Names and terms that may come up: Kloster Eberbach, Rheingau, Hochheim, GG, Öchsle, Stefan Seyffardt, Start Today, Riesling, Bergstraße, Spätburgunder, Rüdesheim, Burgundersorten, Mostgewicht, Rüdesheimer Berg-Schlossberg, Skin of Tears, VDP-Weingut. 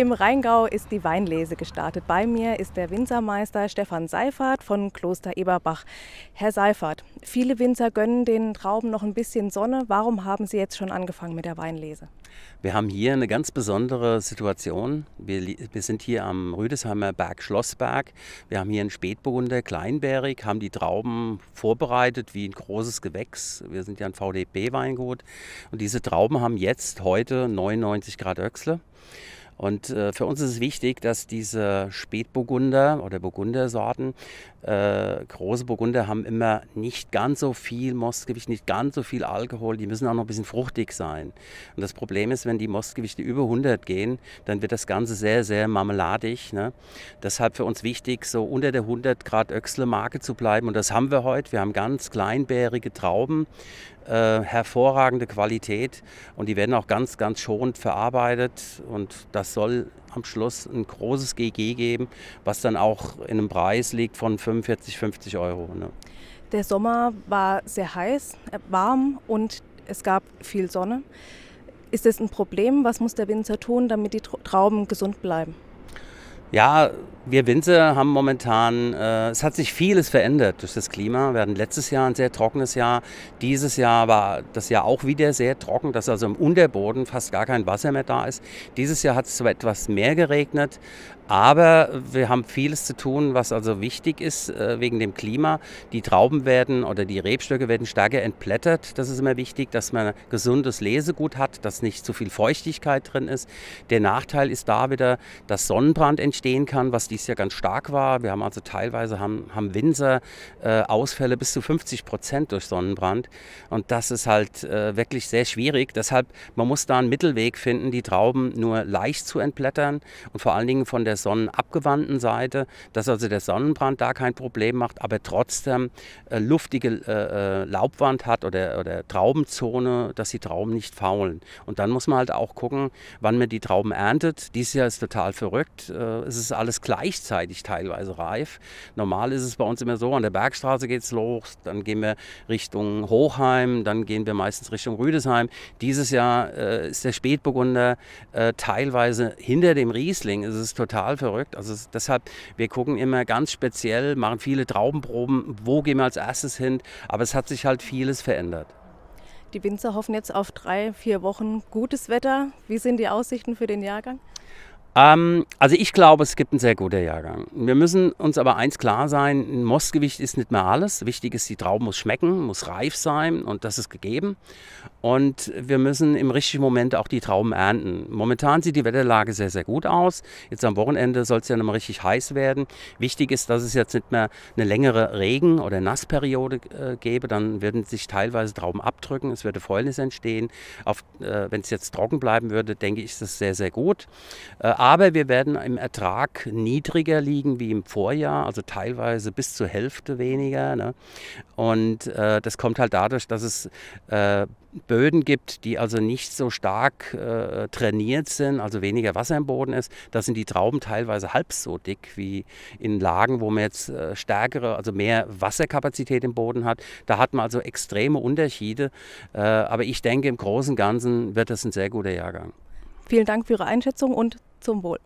Im Rheingau ist die Weinlese gestartet. Bei mir ist der Winzermeister Stefan Seyffardt von Kloster Eberbach. Herr Seyffardt, viele Winzer gönnen den Trauben noch ein bisschen Sonne. Warum haben Sie jetzt schon angefangen mit der Weinlese? Wir haben hier eine ganz besondere Situation. Wir sind hier am Rüdesheimer Berg-Schlossberg. Wir haben hier einen Spätburgunder, kleinbärig, haben die Trauben vorbereitet wie ein großes Gewächs. Wir sind ja ein VDP-Weingut und diese Trauben haben jetzt heute 99 Grad Öchsle. Und für uns ist es wichtig, dass diese Spätburgunder oder Burgundersorten, große Burgunder haben immer nicht ganz so viel Mostgewicht, nicht ganz so viel Alkohol, die müssen auch noch ein bisschen fruchtig sein. Und das Problem ist, wenn die Mostgewichte über 100 gehen, dann wird das Ganze sehr, sehr marmeladig, ne? Deshalb für uns wichtig, so unter der 100 Grad Öchsle Marke zu bleiben. Und das haben wir heute. Wir haben ganz kleinbärige Trauben, hervorragende Qualität und die werden auch ganz, ganz schonend verarbeitet und das soll am Schluss ein großes GG geben, was dann auch in einem Preis liegt von 45–50 €. Ne? Der Sommer war sehr heiß, warm und es gab viel Sonne. Ist das ein Problem? Was muss der Winzer tun, damit die Trauben gesund bleiben? Ja, wir Winzer haben momentan, es hat sich vieles verändert durch das Klima. Wir hatten letztes Jahr ein sehr trockenes Jahr. Dieses Jahr war das Jahr auch wieder sehr trocken, dass also im Unterboden fast gar kein Wasser mehr da ist. Dieses Jahr hat es zwar etwas mehr geregnet, aber wir haben vieles zu tun, was also wichtig ist wegen dem Klima. Die Trauben werden oder die Rebstöcke werden stärker entblättert. Das ist immer wichtig, dass man gesundes Lesegut hat, dass nicht zu viel Feuchtigkeit drin ist. Der Nachteil ist da wieder, dass Sonnenbrand entstehen kann, was dieses Jahr ganz stark war. Wir haben also teilweise haben Winzer Ausfälle bis zu 50% durch Sonnenbrand. Und das ist halt wirklich sehr schwierig. Deshalb, man muss da einen Mittelweg finden, die Trauben nur leicht zu entblättern und vor allen Dingen von der sonnenabgewandten Seite, dass also der Sonnenbrand da kein Problem macht, aber trotzdem luftige Laubwand hat oder Traubenzone, dass die Trauben nicht faulen. Und dann muss man halt auch gucken, wann man die Trauben erntet. Dieses Jahr ist total verrückt. Es ist alles gleichzeitig teilweise reif. Normal ist es bei uns immer so, an der Bergstraße geht es los, dann gehen wir Richtung Hochheim, dann gehen wir meistens Richtung Rüdesheim. Dieses Jahr ist der Spätburgunder teilweise hinter dem Riesling. Es ist total verrückt. Also deshalb, wir gucken immer ganz speziell, machen viele Traubenproben, wo gehen wir als erstes hin. Aber es hat sich halt vieles verändert. Die Winzer hoffen jetzt auf 3–4 Wochen gutes Wetter. Wie sind die Aussichten für den Jahrgang? Also ich glaube, es gibt einen sehr guten Jahrgang. Wir müssen uns aber eins klar sein, ein Mostgewicht ist nicht mehr alles. Wichtig ist, die Traube muss schmecken, muss reif sein und das ist gegeben. Und wir müssen im richtigen Moment auch die Trauben ernten. Momentan sieht die Wetterlage sehr, sehr gut aus. Jetzt am Wochenende soll es ja nochmal richtig heiß werden. Wichtig ist, dass es jetzt nicht mehr eine längere Regen- oder Nassperiode gäbe. Dann würden sich teilweise Trauben abdrücken, es würde Fäulnis entstehen. Wenn es jetzt trocken bleiben würde, denke ich, ist das sehr, sehr gut. Aber wir werden im Ertrag niedriger liegen wie im Vorjahr, also teilweise bis zur Hälfte weniger, ne? Und das kommt halt dadurch, dass es Böden gibt, die also nicht so stark trainiert sind, also weniger Wasser im Boden ist. Da sind die Trauben teilweise halb so dick wie in Lagen, wo man jetzt stärkere, also mehr Wasserkapazität im Boden hat. Da hat man also extreme Unterschiede. Aber ich denke, im Großen und Ganzen wird das ein sehr guter Jahrgang. Vielen Dank für Ihre Einschätzung und zum Wohl.